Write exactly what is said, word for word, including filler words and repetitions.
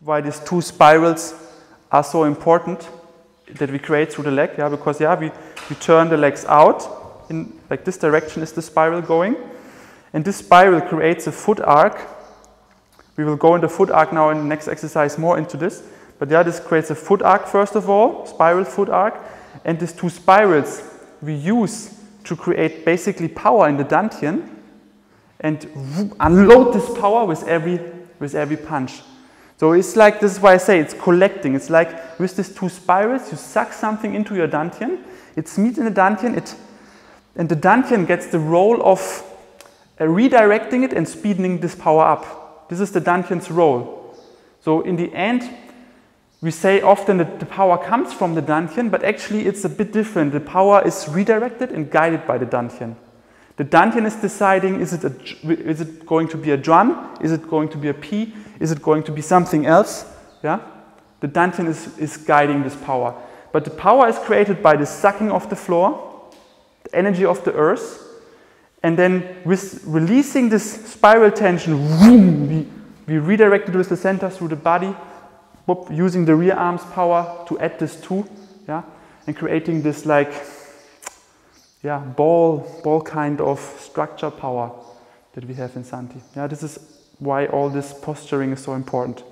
why these two spirals are so important that we create through the leg, yeah, because yeah, we, we turn the legs out, in like this direction is the spiral going, and this spiral creates a foot arc. We will go in the foot arc now in the next exercise more into this, but yeah, this creates a foot arc first of all, spiral foot arc, and these two spirals we use to create basically power in the dantian, and unload this power with every, with every punch. So it's like, this is why I say it's collecting. It's like with these two spirals, you suck something into your dantian, it's meat in the dantian, it, and the dantian gets the role of uh, redirecting it and speeding this power up. This is the dantian's role. So in the end, we say often that the power comes from the dantian, but actually it's a bit different. The power is redirected and guided by the dantian. The dantian is deciding, is it, a, is it going to be a drum, is it going to be a pea, is it going to be something else? Yeah? The dantian is, is guiding this power. But the power is created by the sucking of the floor, the energy of the earth, and then with releasing this spiral tension, vroom, we, we redirect it with the center through the body, whoop, using the rear arm's power to add this too, yeah? And creating this like, yeah, ball, ball kind of structure power that we have in san ti. Yeah, this is why all this posturing is so important.